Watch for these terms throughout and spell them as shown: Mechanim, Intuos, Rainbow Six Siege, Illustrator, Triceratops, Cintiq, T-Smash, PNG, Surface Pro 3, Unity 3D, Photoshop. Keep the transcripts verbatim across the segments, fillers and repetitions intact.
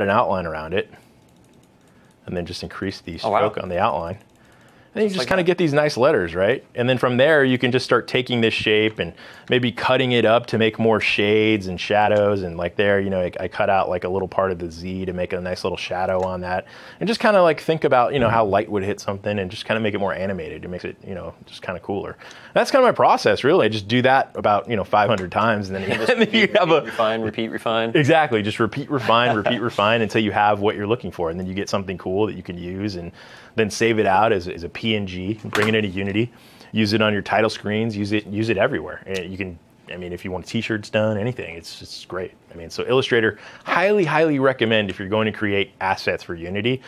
add an outline around it, and then just increase the stroke oh, wow. on the outline. And you just like kind of get these nice letters, right? And then from there, you can just start taking this shape and maybe cutting it up to make more shades and shadows. And like there, you know, I, I cut out like a little part of the Z to make a nice little shadow on that. And just kind of like think about, you know, how light would hit something and just kind of make it more animated. It makes it, you know, just kind of cooler. And that's kind of my process, really. I just do that about, you know, five hundred times. And then you, and then you repeat, have a... Refine, repeat, refine. Exactly. Just repeat, refine, repeat, refine until you have what you're looking for. And then you get something cool that you can use and then save it out as, as a P N G, bring it into Unity, use it on your title screens, use it use it everywhere. And you can, I mean, if you want t-shirts done, anything, it's it's great. I mean, so Illustrator, highly, highly recommend if you're going to create assets for Unity.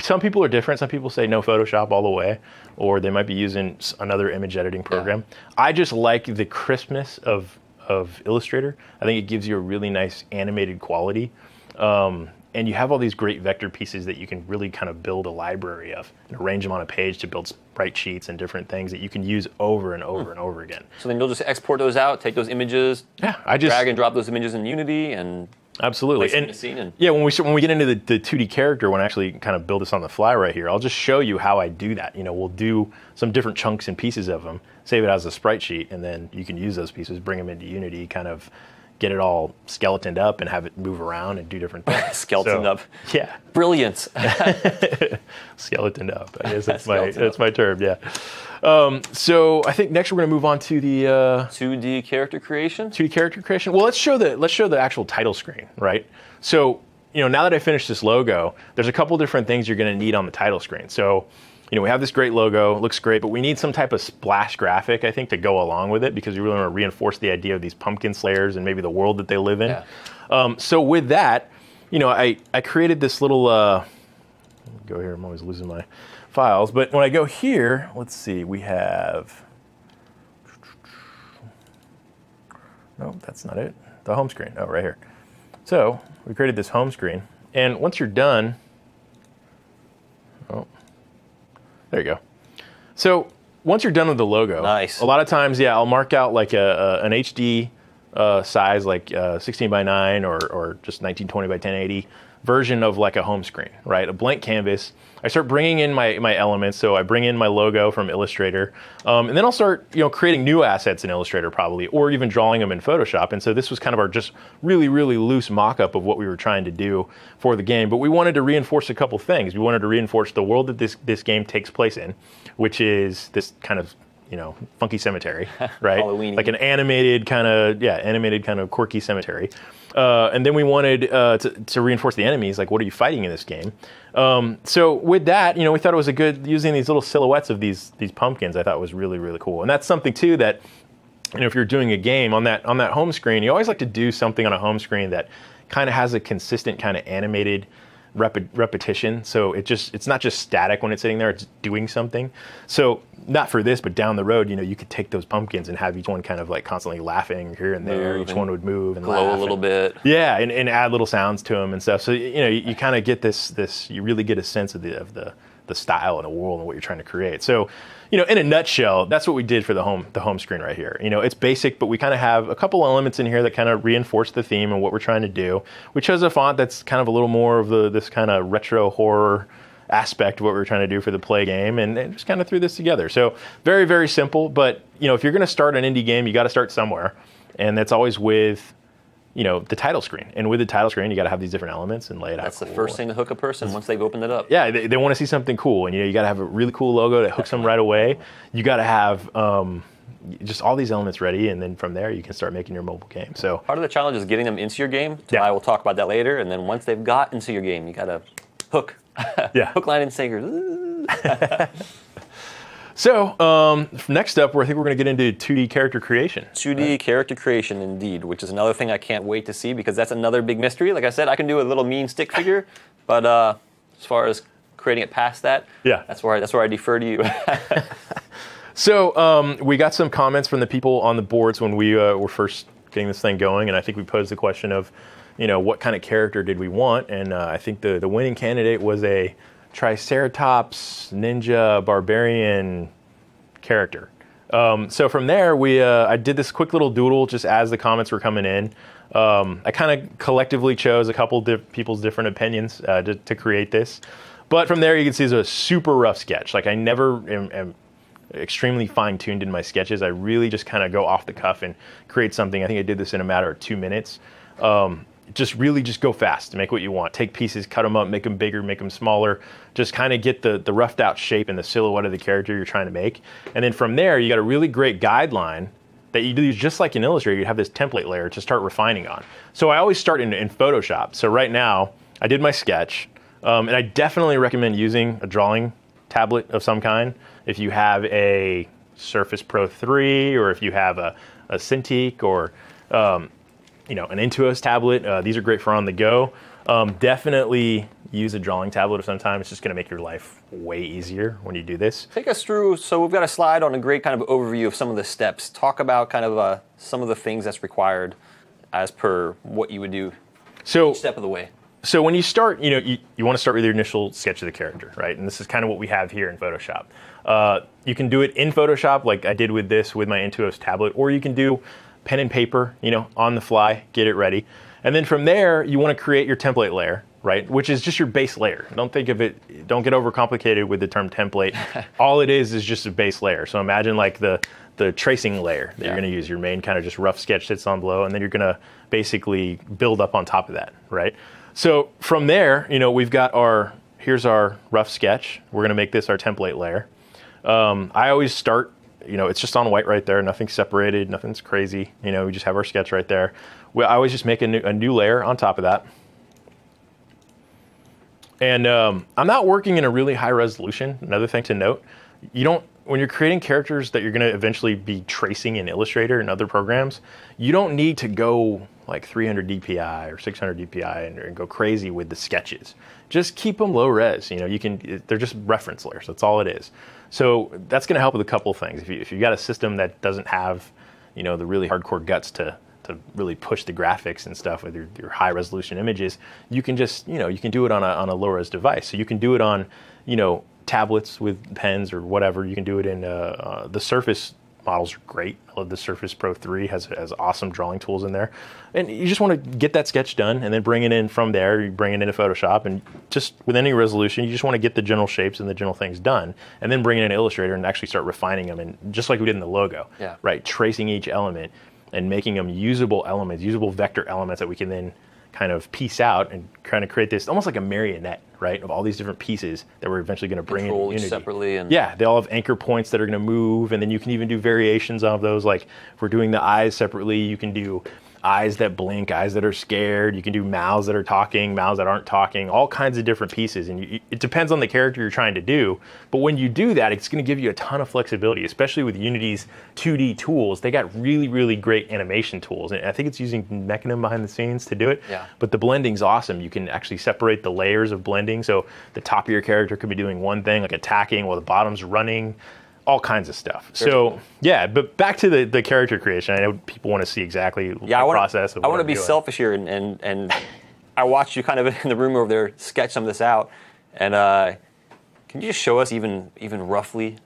Some people are different. Some people say no Photoshop all the way, or they might be using another image editing program. Yeah. I just like the crispness of, of Illustrator. I think it gives you a really nice animated quality. Um, And you have all these great vector pieces that you can really kind of build a library of and arrange them on a page to build spreadsheets and different things that you can use over and over hmm. and over again. So then you'll just export those out, take those images, yeah, I just, drag and drop those images in Unity, and absolutely. Place and, them in a scene and yeah, when we when we get into the, the two D character, when I actually kind of build this on the fly right here, I'll just show you how I do that. You know, we'll do some different chunks and pieces of them, save it as a spreadsheet, and then you can use those pieces, bring them into Unity, kind of. Get it all skeletoned up and have it move around and do different things. Skeletoned so, up. Yeah. Brilliant. Skeletoned up. I guess that's, my, that's my term, yeah. Um, so I think next we're going to move on to the... Uh, two D character creation? two D character creation. Well, let's show the, let's show the actual title screen, right? So, you know, now that I finished this logo, there's a couple different things you're going to need on the title screen. So... You know, we have this great logo, it looks great, but we need some type of splash graphic, I think, to go along with it, because we really want to reinforce the idea of these pumpkin slayers and maybe the world that they live in. Yeah. Um, so with that, you know, I, I created this little, uh, go here, I'm always losing my files, but when I go here, let's see, we have, no, that's not it, the home screen, oh, right here. So we created this home screen, and once you're done, oh. There you go. So once you're done with the logo, nice. A lot of times, yeah, I'll mark out like a, a, an H D uh, size, like uh, sixteen by nine or, or just nineteen twenty by ten eighty version of like a home screen, right? A blank canvas. I start bringing in my, my elements. So I bring in my logo from Illustrator, um, and then I'll start, you know, creating new assets in Illustrator probably, or even drawing them in Photoshop. And so this was kind of our just really, really loose mock-up of what we were trying to do for the game. But we wanted to reinforce a couple things. We wanted to reinforce the world that this, this game takes place in, which is this kind of, you know, funky cemetery, right? Like an animated kind of, yeah, animated kind of quirky cemetery. Uh, and then we wanted uh, to, to reinforce the enemies, like what are you fighting in this game? Um, so with that, you know, we thought it was a good, using these little silhouettes of these these pumpkins, I thought was really, really cool. And that's something too that, you know, if you're doing a game on that, on that home screen, you always like to do something on a home screen that kind of has a consistent kind of animated Rep repetition, so it just it's not just static when it's sitting there, it's doing something. So not for this, but down the road, you know, you could take those pumpkins and have each one kind of like constantly laughing here and there, move each and one would move and glow a little and, bit yeah and, and add little sounds to them and stuff. So you know, you, you kind of get this this you really get a sense of the of the the style and the world and what you're trying to create. So you know, in a nutshell, that's what we did for the home the home screen right here. You know, it's basic, but we kind of have a couple elements in here that kind of reinforce the theme and what we're trying to do. We chose a font that's kind of a little more of the this kind of retro horror aspect of what we were trying to do for the play game, and, and just kind of threw this together. So very, very simple, but you know, if you're going to start an indie game, you got to start somewhere, and that's always with, you know, the title screen. And with the title screen, you got to have these different elements and lay it out. That's the first thing to hook a person once they've opened it up. Yeah, they, they want to see something cool, and you know, you got to have a really cool logo that hooks them right away. You got to have um, just all these elements ready, and then from there, you can start making your mobile game. So part of the challenge is getting them into your game. Yeah. I will talk about that later. And then once they've got into your game, you got to hook. Yeah, hook, line, and sinker. So um, next up, I think we're going to get into two D character creation. two D right? Character creation, indeed, which is another thing I can't wait to see, because that's another big mystery. Like I said, I can do a little mean stick figure, but uh, as far as creating it past that, yeah, that's where I, that's where I defer to you. So um, we got some comments from the people on the boards when we uh, were first getting this thing going, and I think we posed the question of, you know, what kind of character did we want? And uh, I think the the winning candidate was a Triceratops, ninja, barbarian character. Um, so from there, we uh, I did this quick little doodle just as the comments were coming in, Um, I kind of collectively chose a couple di people's different opinions uh, to, to create this. But from there, you can see it's a super rough sketch. Like I never am, am extremely fine-tuned in my sketches. I really just kind of go off the cuff and create something. I think I did this in a matter of two minutes. Um, just really just go fast, make what you want. Take pieces, cut them up, make them bigger, make them smaller. Just kind of get the, the roughed out shape and the silhouette of the character you're trying to make. And then from there, you got a really great guideline that you do just like in Illustrator. You have this template layer to start refining on. So I always start in, in Photoshop. So right now, I did my sketch, um, and I definitely recommend using a drawing tablet of some kind. If you have a Surface Pro three, or if you have a, a Cintiq, or um, you know, an Intuos tablet, uh, these are great for on the go. Um, definitely use a drawing tablet of some time. It's just gonna make your life way easier when you do this. Take us through, so we've got a slide on a great kind of overview of some of the steps. Talk about kind of uh, some of the things that's required as per what you would do so, each step of the way. So when you start, you know, you, you want to start with your initial sketch of the character, right? And this is kind of what we have here in Photoshop. Uh, you can do it in Photoshop, like I did with this, with my Intuos tablet, or you can do pen and paper, you know, on the fly, get it ready. And then from there, you want to create your template layer, right? Which is just your base layer. Don't think of it, don't get overcomplicated with the term template. All it is is just a base layer. So imagine like the, the tracing layer that yeah. you're going to use, your main kind of just rough sketch that's on below, and then you're going to basically build up on top of that, right? So from there, you know, we've got our, here's our rough sketch. We're going to make this our template layer. Um, I always start, you know, it's just on white right there, nothing's separated, nothing's crazy. You know, we just have our sketch right there. We, I always just make a new, a new layer on top of that. And um, I'm not working in a really high resolution. Another thing to note, you don't, when you're creating characters that you're going to eventually be tracing in Illustrator and other programs, you don't need to go like three hundred D P I or six hundred D P I and, and go crazy with the sketches. Just keep them low res. You know, you can, they're just reference layers. That's all it is. So that's going to help with a couple of things. If you, if you've got a system that doesn't have, you know, the really hardcore guts to, to really push the graphics and stuff with your, your high resolution images, you can just, you know, you can do it on a, on a low res device. So you can do it on, you know, tablets with pens or whatever. You can do it in uh, uh, the Surface models are great. I love the Surface Pro three, has, has awesome drawing tools in there. And you just want to get that sketch done and then bring it in from there. You bring it into Photoshop, and just with any resolution, you just want to get the general shapes and the general things done, and then bring it in Illustrator and actually start refining them. And just like we did in the logo, yeah. right? Tracing each element and making them usable elements, usable vector elements that we can then kind of piece out and kind of create this almost like a marionette, right? Of all these different pieces that we're eventually going to bring in Unity. Separately and yeah, they all have anchor points that are going to move, and then you can even do variations of those. Like if we're doing the eyes separately, you can do eyes that blink, eyes that are scared. You can do mouths that are talking, mouths that aren't talking, all kinds of different pieces. And you, it depends on the character you're trying to do. But when you do that, it's going to give you a ton of flexibility, especially with Unity's two D tools. They got really, really great animation tools. And I think it's using Mechanim behind the scenes to do it. Yeah. But the blending's awesome. You can actually separate the layers of blending. So the top of your character could be doing one thing, like attacking, while the bottom's running. All kinds of stuff. Very so cool. yeah, but back to the, the character creation. I know people want to see exactly yeah, the I wanna, process. Of I want to be doing. selfish here, and and, and I watched you kind of in the room over there sketch some of this out. And uh, can you just show us even even roughly?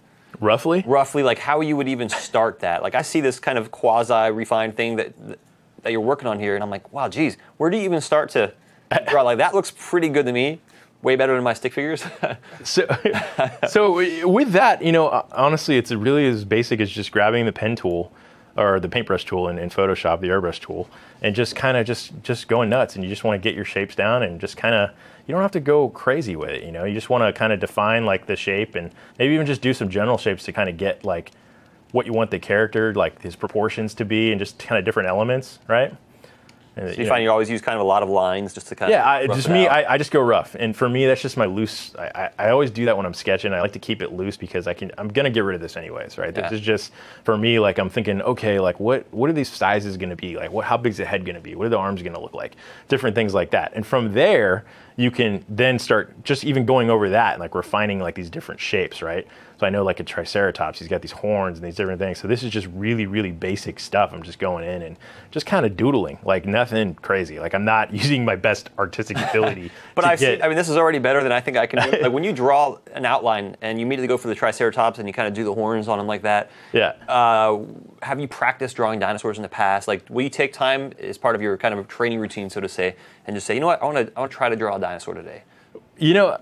Roughly? Roughly, like how you would even start that. Like I see this kind of quasi refined thing that that you're working on here, and I'm like, wow, geez, where do you even start to draw? Like that looks pretty good to me. Way better than my stick figures. so, so with that, you know, honestly, it's really as basic as just grabbing the pen tool or the paintbrush tool in, in Photoshop, the airbrush tool, and just kind of just just going nuts. And you just want to get your shapes down and just kind of, you don't have to go crazy with it. You know, you just want to kind of define like the shape and maybe even just do some general shapes to kind of get like what you want the character, like his proportions to be, and just kind of different elements, right? So you, you find know, you always use kind of a lot of lines just to kind yeah, of. Yeah, just me, I, I just go rough, and for me, that's just my loose. I, I, I always do that when I'm sketching. I like to keep it loose because I can. I'm gonna get rid of this anyways, right? Yeah. This is just for me. Like I'm thinking, okay, like what what are these sizes gonna be? Like what? How big's the head gonna be? What are the arms gonna look like? Different things like that, and from there you can then start just even going over that and like refining like these different shapes, right? So I know like a triceratops, he's got these horns and these different things. So this is just really, really basic stuff. I'm just going in and just kind of doodling, like nothing crazy. Like I'm not using my best artistic ability. But I see, I mean, this is already better than I think I can do. Like when you draw an outline and you immediately go for the triceratops and you kind of do the horns on them like that. Yeah. Uh, have you practiced drawing dinosaurs in the past? Like will you take time as part of your kind of training routine, so to say, and just say, you know what, I want to I want to try to draw a dinosaur today? You know,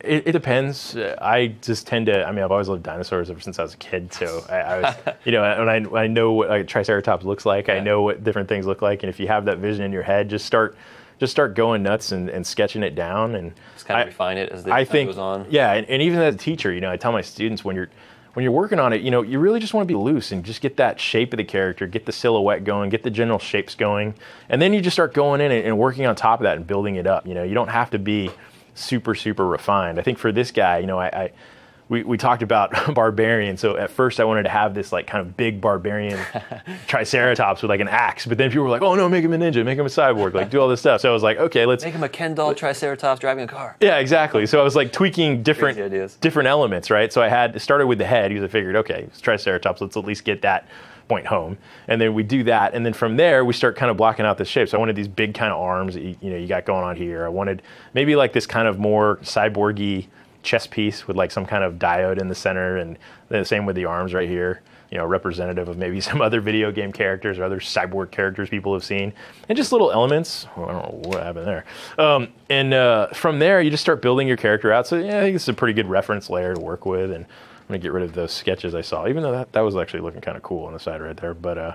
it, it depends. I just tend to, I mean, I've always loved dinosaurs ever since I was a kid. So I, I was, you know, when I, when I know what a triceratops looks like, yeah. I know what different things look like. And if you have that vision in your head, just start just start going nuts and, and sketching it down. And just kind of I, refine it as the I think, time goes on. Yeah, and, and even as a teacher, you know, I tell my students when you're, when you're working on it, you know, you really just want to be loose and just get that shape of the character, get the silhouette going, get the general shapes going. And then you just start going in and, and working on top of that and building it up. You know, you don't have to be super, super refined. I think for this guy, you know, I, I we, we talked about barbarian. So at first I wanted to have this like kind of big barbarian triceratops with like an axe. But then people were like, oh no, make him a ninja, make him a cyborg, like do all this stuff. So I was like, okay, let's- Make him a Ken doll triceratops driving a car. Yeah, exactly. So I was like tweaking different different elements, right? So I had, it started with the head because I figured, okay, it's triceratops, let's at least get that point home. And then we do that. And then from there, we start kind of blocking out the shapes. So I wanted these big kind of arms that you, you know, you got going on here. I wanted maybe like this kind of more cyborgy chess piece with like some kind of diode in the center. And the same with the arms right here, you know, representative of maybe some other video game characters or other cyborg characters people have seen. And just little elements. Well, I don't know what happened there. Um, and uh, from there, you just start building your character out. So yeah, I think it's a pretty good reference layer to work with. And I'm gonna get rid of those sketches I saw, even though that, that was actually looking kind of cool on the side right there, but uh,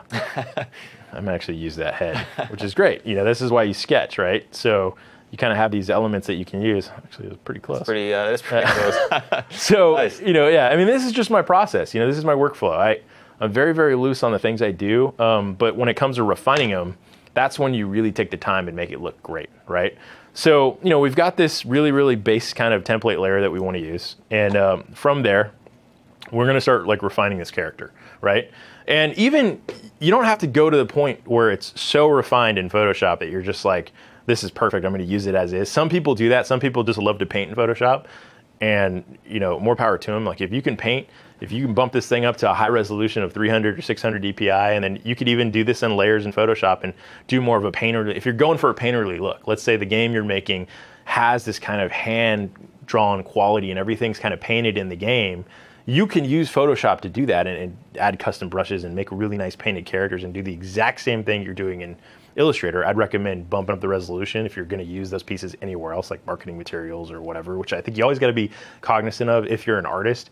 I'm actually use that head, which is great. You know, this is why you sketch, right? So you kind of have these elements that you can use. Actually, it was pretty close. That's pretty, uh, that's pretty close. So, nice. You know, yeah, I mean, this is just my process. You know, this is my workflow. I, I'm very, very loose on the things I do, um, but when it comes to refining them, that's when you really take the time and make it look great, right? So, you know, we've got this really, really base kind of template layer that we want to use. And um, from there, we're gonna start like refining this character, right? And even, you don't have to go to the point where it's so refined in Photoshop that you're just like, this is perfect, I'm gonna use it as is. Some people do that, some people just love to paint in Photoshop, and you know, more power to them. Like if you can paint, if you can bump this thing up to a high resolution of three hundred or six hundred D P I, and then you could even do this in layers in Photoshop and do more of a painterly, if you're going for a painterly look, let's say the game you're making has this kind of hand drawn quality and everything's kind of painted in the game, you can use Photoshop to do that and, and add custom brushes and make really nice painted characters and do the exact same thing you're doing in Illustrator. I'd recommend bumping up the resolution if you're gonna use those pieces anywhere else, like marketing materials or whatever, which I think you always gotta be cognizant of if you're an artist.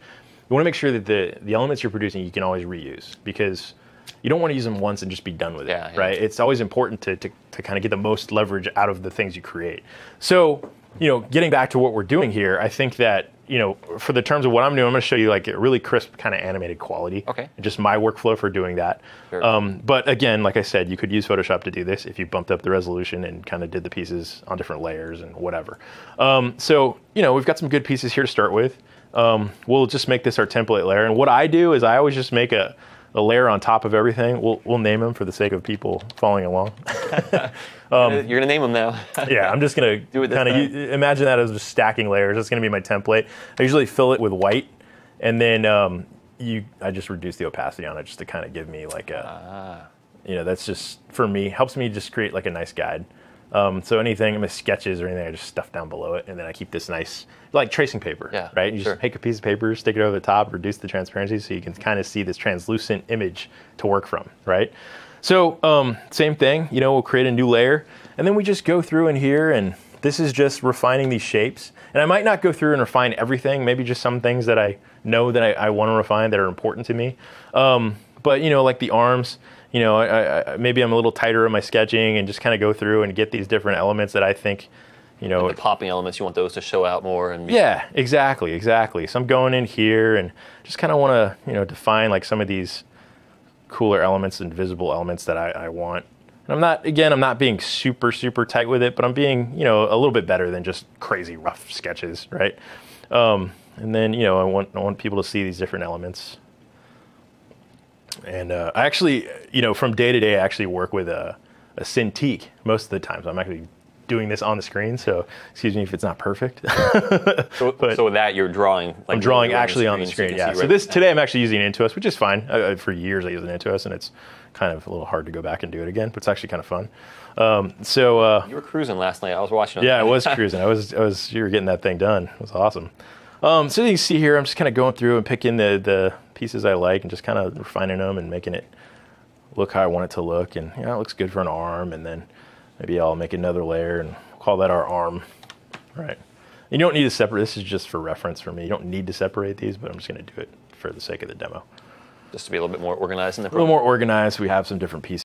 You wanna make sure that the, the elements you're producing, you can always reuse, because you don't wanna use them once and just be done with it, yeah, yeah. right? It's always important to, to, to kind of get the most leverage out of the things you create. So, you know, getting back to what we're doing here, I think that, you know, for the terms of what I'm doing, I'm gonna show you like a really crisp kind of animated quality. Okay. Just my workflow for doing that. Sure. Um, but again, like I said, you could use Photoshop to do this if you bumped up the resolution and kind of did the pieces on different layers and whatever. Um, so, you know, we've got some good pieces here to start with. Um, we'll just make this our template layer. And what I do is I always just make a, a layer on top of everything. We'll, we'll name them for the sake of people following along. Um, you're going to name them now. Yeah, I'm just going to kind of imagine that as just stacking layers. That's going to be my template. I usually fill it with white, and then um, you, I just reduce the opacity on it just to kind of give me like a, ah. you know, that's just, for me, helps me just create like a nice guide. Um, so anything, my sketches or anything, I just stuff down below it, and then I keep this nice, like tracing paper, yeah, right? You sure. just take a piece of paper, stick it over the top, reduce the transparency so you can kind of see this translucent image to work from, right? So um, same thing, you know, we'll create a new layer, and then we just go through in here, and this is just refining these shapes. And I might not go through and refine everything, maybe just some things that I know that I, I want to refine that are important to me. Um, but you know, like the arms, you know, I, I, maybe I'm a little tighter in my sketching and just kind of go through and get these different elements that I think, you know. Like the popping elements, you want those to show out more. And yeah, exactly, exactly. So I'm going in here and just kind of want to, you know, define like some of these cooler elements and visible elements that I, I want. And I'm not, again, I'm not being super, super tight with it, but I'm being, you know, a little bit better than just crazy rough sketches, right? Um, and then, you know, I want, I want people to see these different elements. And uh, I actually, you know, from day to day, I actually work with a, a Cintiq most of the time. So I'm actually doing this on the screen, so excuse me if it's not perfect. so, so with that, you're drawing. Like I'm drawing actually on the screen, on the screen so yeah. So right this today, I'm actually using Intuos, which is fine. I, I, for years, I used an Intuos, and it's kind of a little hard to go back and do it again, but it's actually kind of fun. Um, so uh, you were cruising last night. I was watching. Yeah, I was cruising. I was. I was. You were getting that thing done. It was awesome. Um, so you can see here, I'm just kind of going through and picking the the pieces I like and just kind of refining them and making it look how I want it to look. And you know, it looks good for an arm. And then maybe I'll make another layer and call that our arm. All right. You don't need to separate. This is just for reference for me. You don't need to separate these, but I'm just going to do it for the sake of the demo. Just to be a little bit more organized in the program. A little more organized. We have some different pieces.